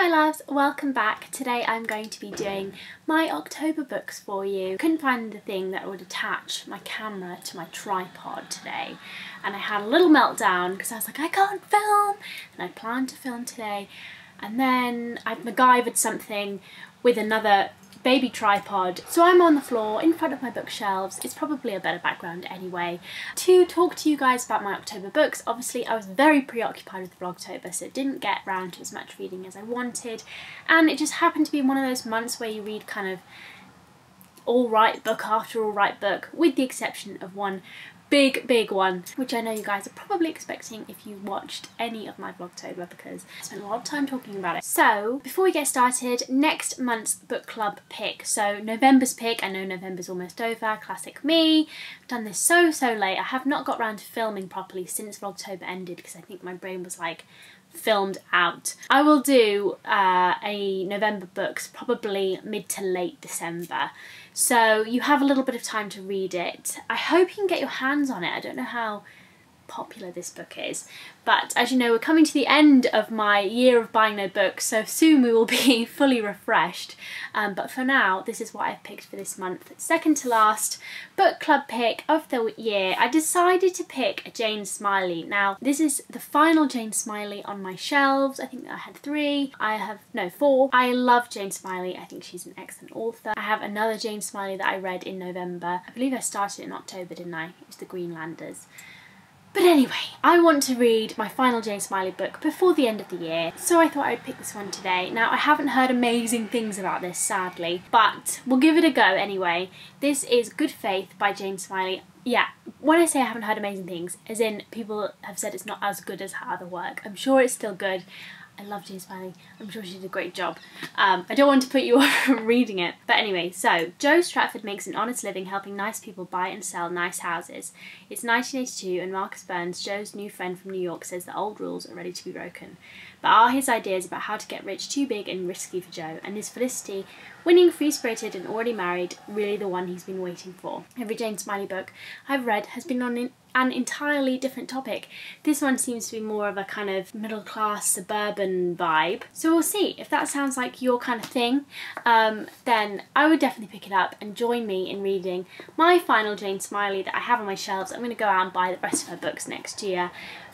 my loves, welcome back. Today I'm going to be doing my October books for you. I couldn't find the thing that would attach my camera to my tripod today, and I had a little meltdown because I was like, I can't film, and I planned to film today, and then I MacGyvered something with another baby tripod. So I'm on the floor in front of my bookshelves. It's probably a better background anyway to talk to you guys about my October books. Obviously I was very preoccupied with Vlogtober, so it didn't get round to as much reading as I wanted, and it just happened to be one of those months where you read kind of all right book after all right book, with the exception of one big one, which I know you guys are probably expecting if you watched any of my Vlogtober, because I spent a lot of time talking about it. So before we get started, next month's book club pick. So November's pick, I know November's almost over, classic me. I've done this so late. I have not got around to filming properly since Vlogtober ended, because I think my brain was like filmed out. I will do a November books probably mid to late December, so you have a little bit of time to read it. I hope you can get your hands on it. I don't know how popular this book is, but as you know, we're coming to the end of my year of buying no books, so soon we will be fully refreshed, but for now this is what I've picked for this month. Second to last book club pick of the year, I decided to pick a Jane Smiley. Now this is the final Jane Smiley on my shelves. I think I had four. I love Jane Smiley. I think she's an excellent author. I have another Jane Smiley that I read in November. I believe I started in October, didn't I? It was The Greenlanders. But anyway, I want to read my final Jane Smiley book before the end of the year, so I thought I'd pick this one today. Now I haven't heard amazing things about this, sadly, but we'll give it a go anyway. This is Good Faith by Jane Smiley. Yeah, when I say I haven't heard amazing things, as in people have said it's not as good as her other work. I'm sure it's still good. I love Jane Smiley. I'm sure she did a great job. I don't want to put you off from reading it. But anyway, so Jo Stratford makes an honest living helping nice people buy and sell nice houses. It's 1982 and Marcus Burns, Jo's new friend from New York, says the old rules are ready to be broken. But are his ideas about how to get rich too big and risky for Jo? And is Felicity, winning, free-spirited and already married, really the one he's been waiting for? Every Jane Smiley book I've read has been on an entirely different topic. This one seems to be more of a kind of middle-class suburban vibe. So we'll see if that sounds like your kind of thing. Then I would definitely pick it up and join me in reading my final Jane Smiley that I have on my shelves. I'm going to go out and buy the rest of her books next year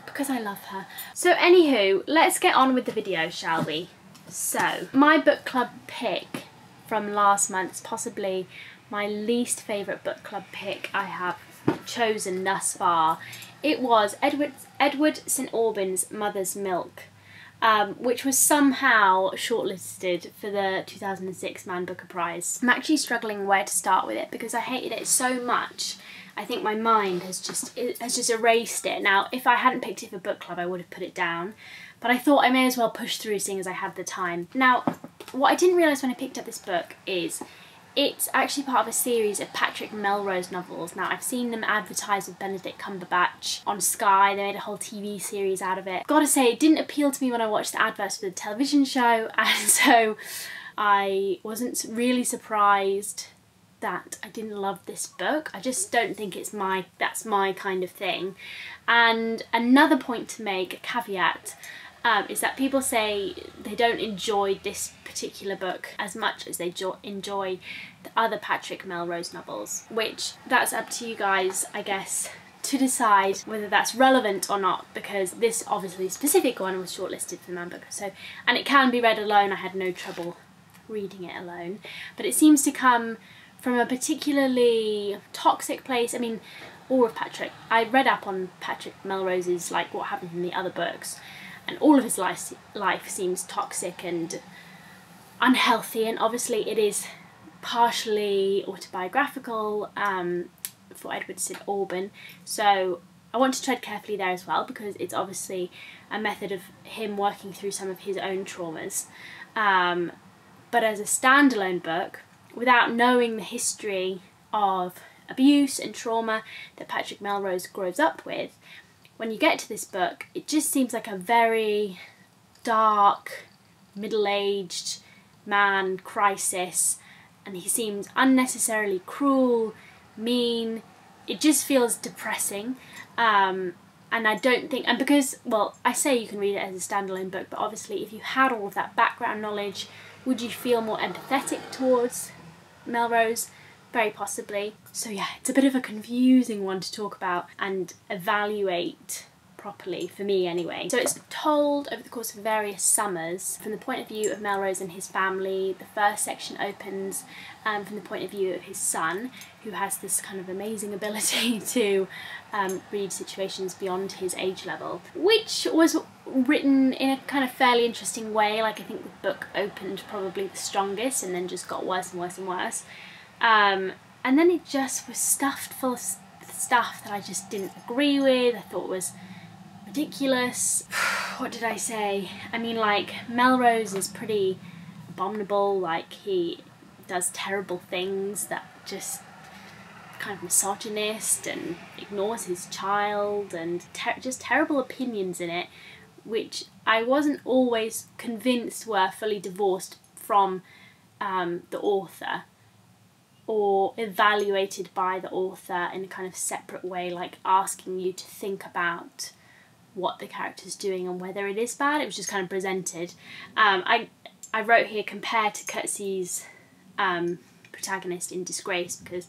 because I love her. So anywho, let's get on with the video, shall we? So my book club pick from last month's, possibly my least favourite book club pick I have chosen thus far. It was Edward St. Aubyn's Mother's Milk, which was somehow shortlisted for the 2006 Man Booker Prize. I'm actually struggling where to start with it because I hated it so much. I think my mind has just erased it. Now, if I hadn't picked it for book club, I would have put it down, but I thought I may as well push through seeing as I had the time. Now, what I didn't realise when I picked up this book is it's actually part of a series of Patrick Melrose novels. Now, I've seen them advertised with Benedict Cumberbatch on Sky. They made a whole TV series out of it. Gotta say, it didn't appeal to me when I watched the adverts for the television show, and so I wasn't really surprised that I didn't love this book. I just don't think it's that's my kind of thing. And another point to make, a caveat, is that people say they don't enjoy this particular book as much as they enjoy the other Patrick Melrose novels, which that's up to you guys, I guess, to decide whether that's relevant or not, because this obviously specific one was shortlisted for the Man Booker, so, and it can be read alone. I had no trouble reading it alone, but it seems to come from a particularly toxic place. I mean, all of Patrick, I read up on Patrick Melrose's, like, what happened in the other books, and all of his life seems toxic and unhealthy, and obviously it is partially autobiographical for Edward St. Aubyn, so I want to tread carefully there as well, because it's obviously a method of him working through some of his own traumas. But as a standalone book, without knowing the history of abuse and trauma that Patrick Melrose grows up with, when you get to this book, it just seems like a very dark, middle-aged man crisis, and he seems unnecessarily cruel, mean. It just feels depressing, And I don't think, and because, well, I say you can read it as a standalone book, but obviously if you had all of that background knowledge, would you feel more empathetic towards Melrose? Very possibly. So yeah, it's a bit of a confusing one to talk about and evaluate properly, for me anyway. So it's told over the course of various summers from the point of view of Melrose and his family. The first section opens from the point of view of his son, who has this kind of amazing ability to read situations beyond his age level, which was written in a kind of fairly interesting way. Like, I think the book opened probably the strongest and then just got worse and worse and worse. And then it just was stuffed full of stuff that I just didn't agree with, I thought was ridiculous. What did I say? I mean, like, Melrose is pretty abominable. Like, he does terrible things that just kind of misogynist and ignores his child, and just terrible opinions in it, which I wasn't always convinced were fully divorced from the author, or evaluated by the author in a kind of separate way, like asking you to think about what the character's doing and whether it is bad. It was just kind of presented. I wrote here, compared to Coetzee's protagonist in Disgrace, because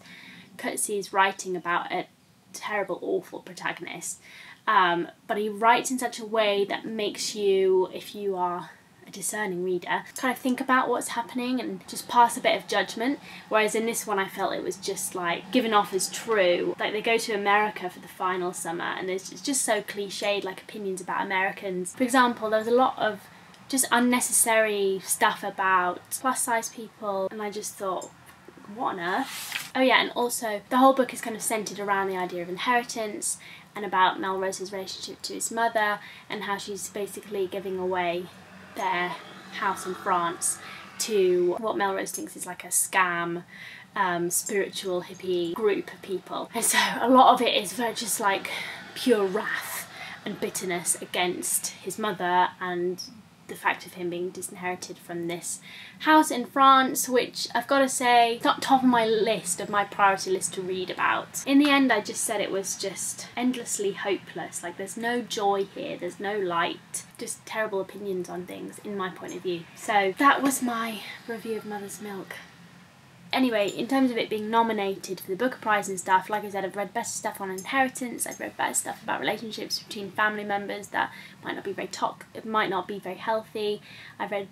Coetzee's writing about a terrible, awful protagonist, but he writes in such a way that makes you, if you are a discerning reader, kind of think about what's happening and just pass a bit of judgment. Whereas in this one, I felt it was just like given off as true. Like, they go to America for the final summer, and it's just so cliched, like opinions about Americans. For example, there was a lot of just unnecessary stuff about plus size people, and I just thought, what on earth? Oh yeah, and also the whole book is kind of centered around the idea of inheritance and about Melrose's relationship to his mother and how she's basically giving away their house in France to what Melrose thinks is like a scam, spiritual hippie group of people. And so a lot of it is very just like pure wrath and bitterness against his mother and the fact of him being disinherited from this house in France, which I've got to say, it's not top of my list of my priority list to read about. In the end, I just said it was just endlessly hopeless. Like, there's no joy here, there's no light, just terrible opinions on things in my point of view. So that was my review of Mother's Milk. Anyway, in terms of it being nominated for the Booker Prize and stuff, like I said, I've read better stuff on inheritance, I've read better stuff about relationships between family members that might not be very it might not be very healthy. I've read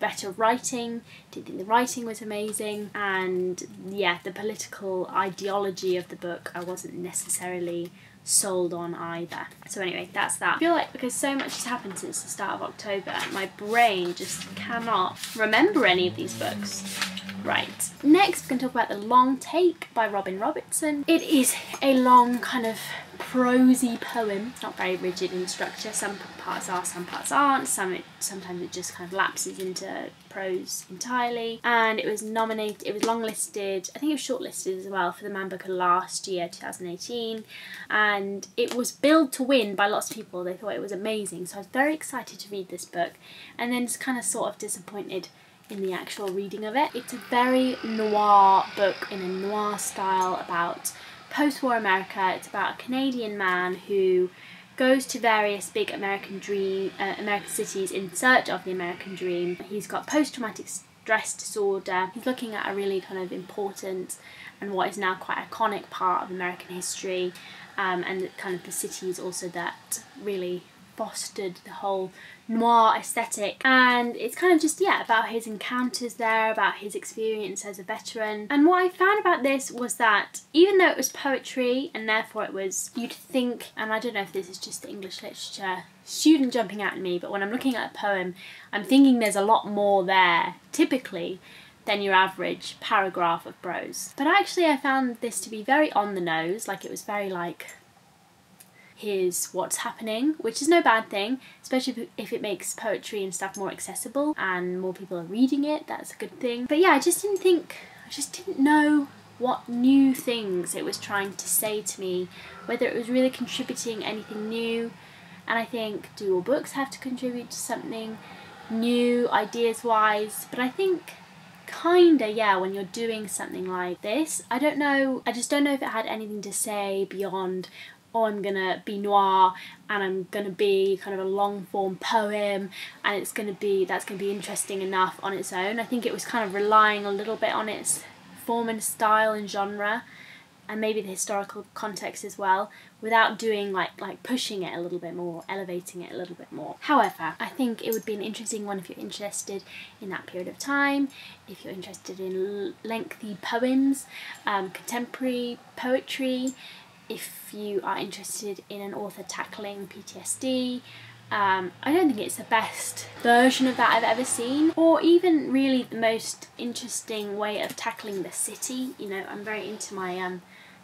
better writing, didn't think the writing was amazing, and yeah, the political ideology of the book I wasn't necessarily sold on either. So anyway, that's that. I feel like because so much has happened since the start of October, my brain just cannot remember any of these books. Right, next we're going to talk about The Long Take by Robin Robertson. It is a long kind of prosy poem. It's not very rigid in structure. Some parts are, some parts aren't. Sometimes it just kind of lapses into prose entirely. And it was nominated, it was longlisted, I think it was shortlisted as well for the Man Booker last year, 2018. And it was billed to win by lots of people. They thought it was amazing. So I was very excited to read this book, and then just kind of sort of disappointed in the actual reading of it. It's a very noir book, in a noir style, about post-war America. It's about a Canadian man who goes to various big American cities in search of the American dream. He's got post-traumatic stress disorder. He's looking at a really kind of important and what is now quite iconic part of American history, and kind of the cities also that really fostered the whole noir aesthetic. And it's kind of just, yeah, about his encounters there, about his experience as a veteran. And what I found about this was that even though it was poetry, and therefore it was, you'd think, and I don't know if this is just the English literature student jumping out at me, but when I'm looking at a poem, I'm thinking there's a lot more there, typically, than your average paragraph of prose. But actually I found this to be very on the nose. Like, it was very like, here's what's happening, which is no bad thing, especially if it makes poetry and stuff more accessible and more people are reading it. That's a good thing. But yeah, I just didn't know what new things it was trying to say to me, whether it was really contributing anything new. And I think, do all books have to contribute to something new, ideas-wise? But I think kinda, yeah, when you're doing something like this, I don't know, I just don't know if it had anything to say beyond, oh, I'm gonna be noir and I'm gonna be kind of a long form poem and it's gonna be, that's gonna be interesting enough on its own. I think it was kind of relying a little bit on its form and style and genre and maybe the historical context as well, without doing like pushing it a little bit more, elevating it a little bit more. However, I think it would be an interesting one if you're interested in that period of time, if you're interested in lengthy poems, contemporary poetry, if you are interested in an author tackling PTSD. I don't think it's the best version of that I've ever seen, or even really the most interesting way of tackling the city. You know, I'm very into my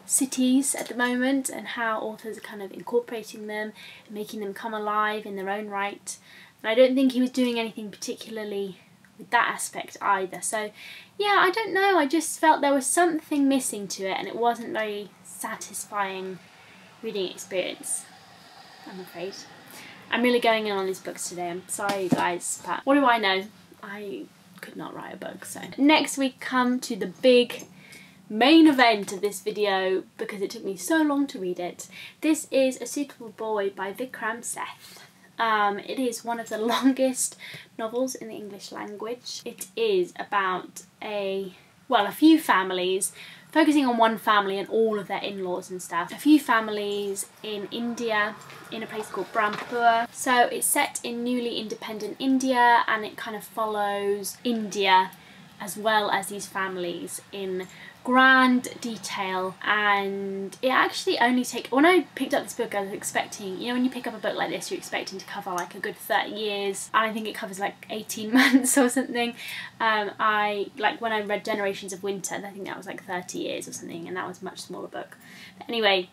cities at the moment and how authors are kind of incorporating them and making them come alive in their own right. And I don't think he was doing anything particularly with that aspect either. So yeah, I don't know, I just felt there was something missing to it and it wasn't very satisfying reading experience, I'm afraid. I'm really going in on these books today, I'm sorry guys, but what do I know? I could not write a book, so. Next we come to the big main event of this video because it took me so long to read it. This is A Suitable Boy by Vikram Seth. It is one of the longest novels in the English language. It is about a few families, focusing on one family and all of their in-laws and stuff. A few families in India, in a place called Brahmapur. So it's set in newly independent India and it kind of follows India as well as these families in grand detail. And it actually only takes, when I picked up this book, I was expecting, you know, when you pick up a book like this, you're expecting to cover like a good 30 years. And I think it covers like 18 months or something. When I read Generations of Winter, I think that was like 30 years or something, and that was a much smaller book. But anyway,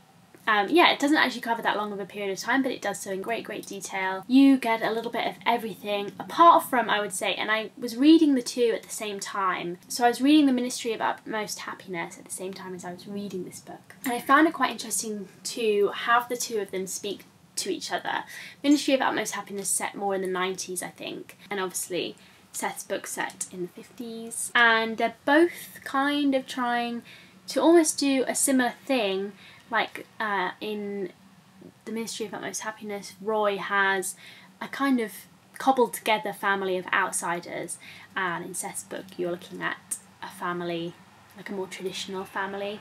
yeah, it doesn't actually cover that long of a period of time, but it does so in great detail. You get a little bit of everything, apart from, I would say, and I was reading the two at the same time. So I was reading The Ministry of Utmost Happiness at the same time as I was reading this book. And I found it quite interesting to have the two of them speak to each other. Ministry of Utmost Happiness set more in the 90s, I think, and obviously Seth's book set in the 50s. And they're both kind of trying to almost do a similar thing. Like in The Ministry of Utmost Happiness, Roy has a kind of cobbled together family of outsiders, and in Seth's book you're looking at a family, like a more traditional family,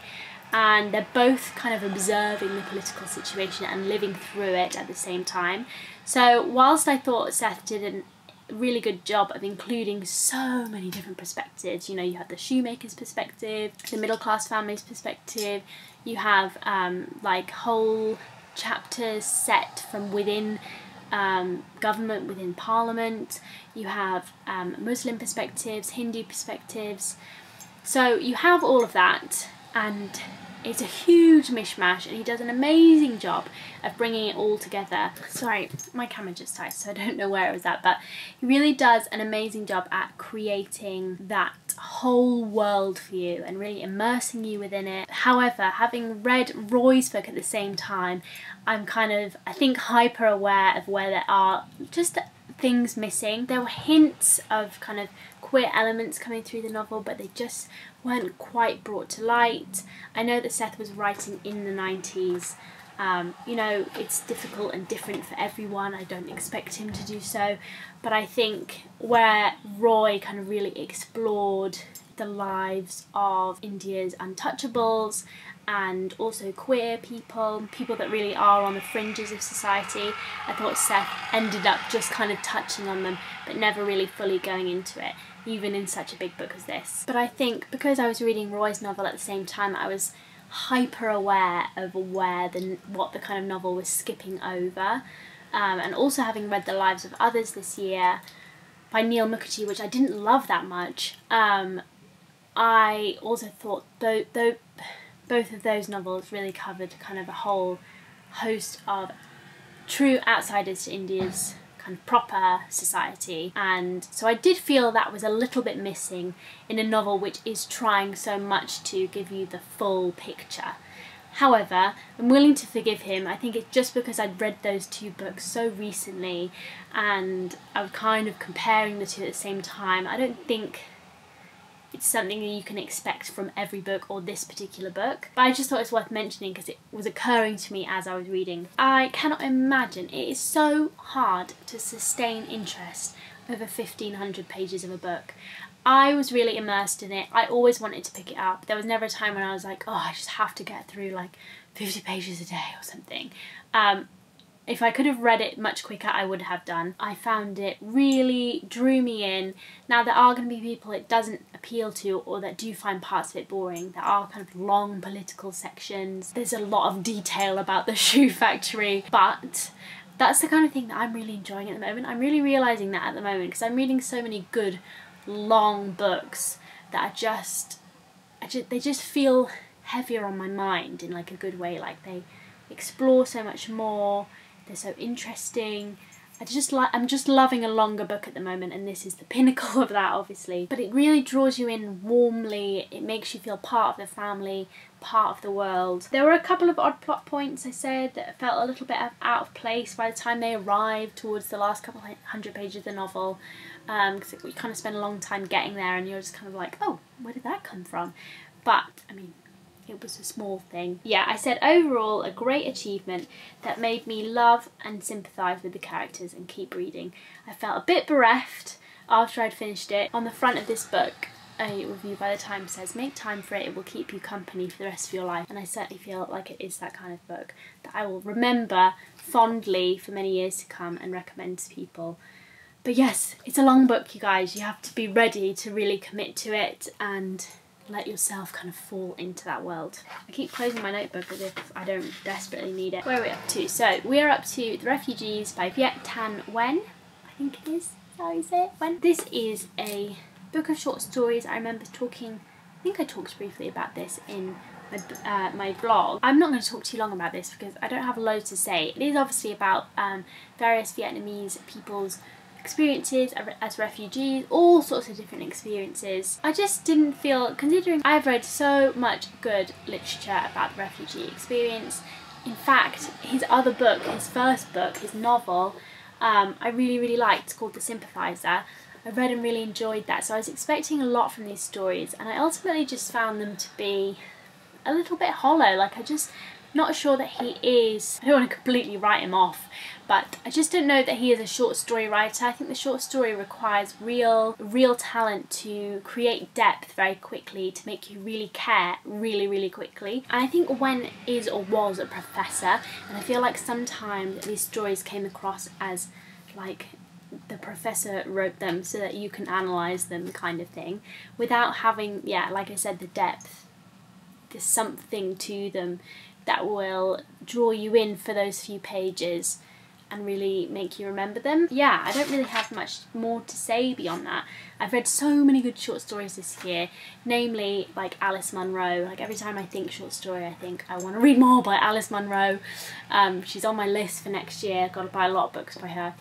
and they're both kind of observing the political situation and living through it at the same time. So whilst I thought Seth did an really good job of including so many different perspectives. You know, you have the shoemaker's perspective, the middle class family's perspective, you have like whole chapters set from within government, within parliament, you have Muslim perspectives, Hindu perspectives. So you have all of that and it's a huge mishmash and he does an amazing job of bringing it all together. Sorry, my camera just died, so I don't know where it was at, but he really does an amazing job at creating that whole world for you and really immersing you within it. However, having read Roy's book at the same time, I'm kind of, I think, hyper aware of where there are just things missing. There were hints of kind of queer elements coming through the novel, but they just weren't quite brought to light. I know that Seth was writing in the 90s. You know, it's difficult and different for everyone. I don't expect him to do so, but I think where Roy kind of really explored the lives of India's untouchables and also queer people, people that really are on the fringes of society, I thought Seth ended up just kind of touching on them but never really fully going into it, even in such a big book as this. But I think because I was reading Roy's novel at the same time, I was hyper aware of what the kind of novel was skipping over, and also having read The Lives of Others this year by Neil Mukherjee, which I didn't love that much, I also thought though both of those novels really covered kind of a whole host of true outsiders to India's kind of proper society, and so I did feel that was a little bit missing in a novel which is trying so much to give you the full picture. However, I'm willing to forgive him. I think it's just because I'd read those two books so recently and I was kind of comparing the two at the same time. I don't think it's something that you can expect from every book or this particular book. But I just thought it's worth mentioning because it was occurring to me as I was reading. I cannot imagine, it is so hard to sustain interest over 1,500 pages of a book. I was really immersed in it. I always wanted to pick it up. There was never a time when I was like, oh, I just have to get through like 50 pages a day or something. If I could have read it much quicker, I would have done. I found it really drew me in. Now, there are going to be people it doesn't appeal to or that do find parts of it boring. There are kind of long political sections. There's a lot of detail about the shoe factory, but that's the kind of thing that I'm really enjoying at the moment. I'm really realising that at the moment because I'm reading so many good, long books that are just, they just feel heavier on my mind in like a good way. Like they explore so much more. They're so interesting. I'm just loving a longer book at the moment, and this is the pinnacle of that, obviously. But it really draws you in warmly. It makes you feel part of the family, part of the world. There were a couple of odd plot points, I said, that felt a little bit out of place by the time they arrived towards the last couple hundred pages of the novel, because we kind of spend a long time getting there, and you're just kind of like, oh, where did that come from? But, I mean, it was a small thing. Yeah, I said overall a great achievement that made me love and sympathise with the characters and keep reading. I felt a bit bereft after I'd finished it. On the front of this book, a review by The Times says, "Make time for it, it will keep you company for the rest of your life." And I certainly feel like it is that kind of book that I will remember fondly for many years to come and recommend to people. But yes, it's a long book, you guys. You have to be ready to really commit to it and let yourself kind of fall into that world. I keep closing my notebook as if I don't desperately need it. Where are we up to? So we are up to The Refugees by Viet Thanh Nguyen, I think it is. How is it? When? This is a book of short stories. I remember talking, I think I talked briefly about this in my blog. I'm not going to talk too long about this because I don't have a lot to say. It is obviously about various Vietnamese people's experiences as refugees, all sorts of different experiences. I just didn't feel, considering I've read so much good literature about the refugee experience, in fact his other book, his first book, his novel, I really liked, called The Sympathizer. I read and really enjoyed that, so I was expecting a lot from these stories, and I ultimately just found them to be a little bit hollow. Like, I just not sure that he is, I don't want to completely write him off, but I just don't know that he is a short story writer. I think the short story requires real talent to create depth very quickly, to make you really care really quickly. And I think Nguyen is or was a professor, and I feel like sometimes these stories came across as like the professor wrote them so that you can analyse them kind of thing, without having, yeah, like I said, the depth. There's something to them that will draw you in for those few pages and really make you remember them. Yeah, I don't really have much more to say beyond that. I've read so many good short stories this year, namely like Alice Munro. Like, every time I think short story, I think I want to read more by Alice Munro. She's on my list for next year. I've got to buy a lot of books by her.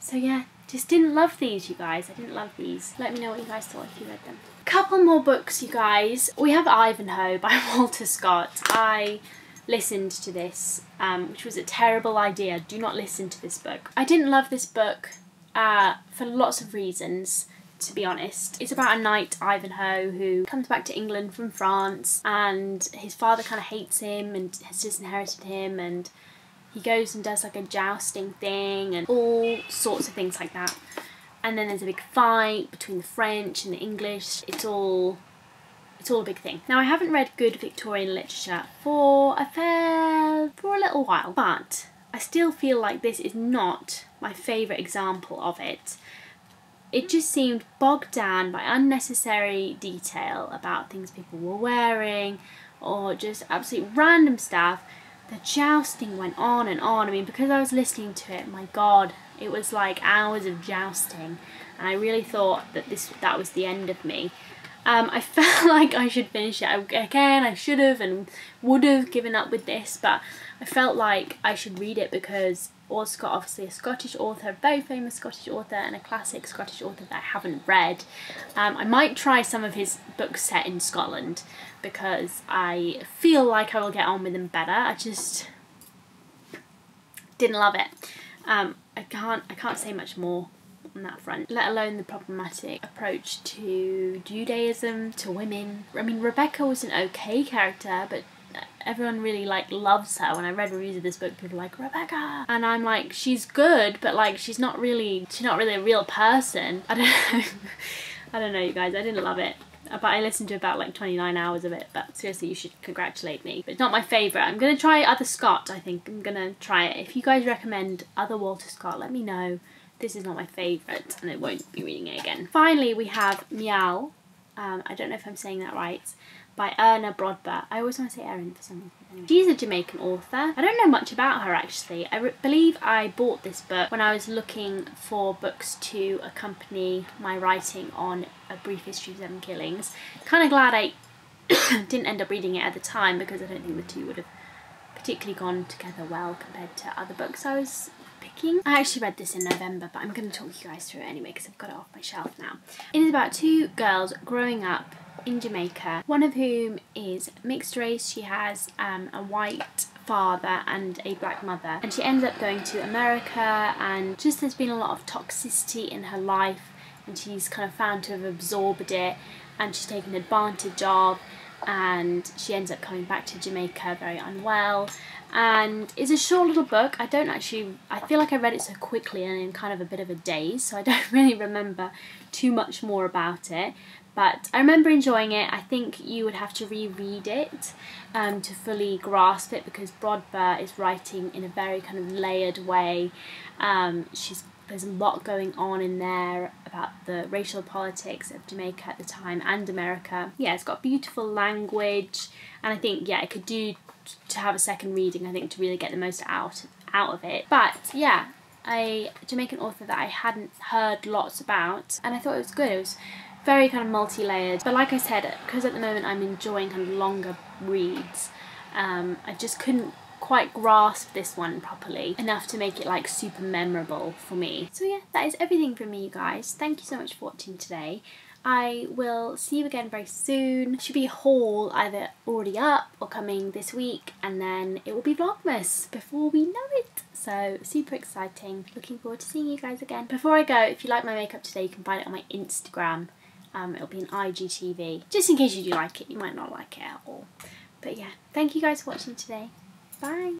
So yeah, just didn't love these, you guys. I didn't love these. Let me know what you guys thought if you read them. Couple more books, you guys. We have Ivanhoe by Walter Scott. I listened to this, which was a terrible idea. Do not listen to this book. I didn't love this book for lots of reasons, to be honest. It's about a knight, Ivanhoe, who comes back to England from France, and his father kind of hates him and has disinherited him, and he goes and does like a jousting thing and all sorts of things like that. And then there's a big fight between the French and the English. It's all a big thing. Now, I haven't read good Victorian literature for a little while, but I still feel like this is not my favourite example of it. It just seemed bogged down by unnecessary detail about things people were wearing, or just absolute random stuff. The jousting went on and on. I mean, because I was listening to it, my God, it was like hours of jousting, and I really thought that that was the end of me. I felt like I should finish it. Again, I should have and would have given up with this, but I felt like I should read it because Walter Scott, obviously a Scottish author, a very famous Scottish author, and a classic Scottish author that I haven't read. I might try some of his books set in Scotland because I feel like I will get on with them better. I just didn't love it. I can't say much more on that front, let alone the problematic approach to Judaism, to women. I mean, Rebecca was an okay character, but everyone really like loves her. When I read reviews of this book, people were like, Rebecca, and I'm like, she's good, but like she's not really a real person. I don't know. I don't know, you guys, I didn't love it. But I listened to about like 29 hours of it, but seriously, you should congratulate me. But it's not my favourite. I'm going to try other Scott, I think. I'm going to try it. If you guys recommend other Walter Scott, let me know. This is not my favourite, and I won't be reading it again. Finally, we have Myal. I don't know if I'm saying that right. By Erna Brodber. I always want to say Erin for some reason. Anyway. She's a Jamaican author. I don't know much about her actually. I believe I bought this book when I was looking for books to accompany my writing on A Brief History of Seven Killings. Kind of glad I didn't end up reading it at the time, because I don't think the two would have particularly gone together well compared to other books I was picking. I actually read this in November, but I'm going to talk you guys through it anyway because I've got it off my shelf now. It is about two girls growing up in Jamaica, one of whom is mixed race. She has a white father and a black mother, and she ends up going to America, and just there's been a lot of toxicity in her life, and she's kind of found to have absorbed it, and she's taken advantage of, and she ends up coming back to Jamaica very unwell. And it's a short little book. I don't actually, I feel like I read it so quickly and in kind of a bit of a daze, so I don't really remember too much more about it. But I remember enjoying it. I think you would have to reread it to fully grasp it, because Brodber is writing in a very kind of layered way. There's a lot going on in there about the racial politics of Jamaica at the time and America. Yeah, it's got beautiful language, and I think, yeah, it could do to have a second reading, I think, to really get the most out of it. But yeah, a Jamaican author that I hadn't heard lots about, and I thought it was good. It was very kind of multi-layered, but like I said, because at the moment I'm enjoying kind of longer reads, I just couldn't quite grasp this one properly enough to make it like super memorable for me. So yeah, that is everything from me, you guys. Thank you so much for watching today. I will see you again very soon. Should be a haul either already up or coming this week, and then it will be Vlogmas before we know it. So super exciting. Looking forward to seeing you guys again. Before I go, if you like my makeup today, you can find it on my Instagram. It'll be an IGTV, just in case you do like it. You might not like it at all, but yeah, thank you guys for watching today. Bye.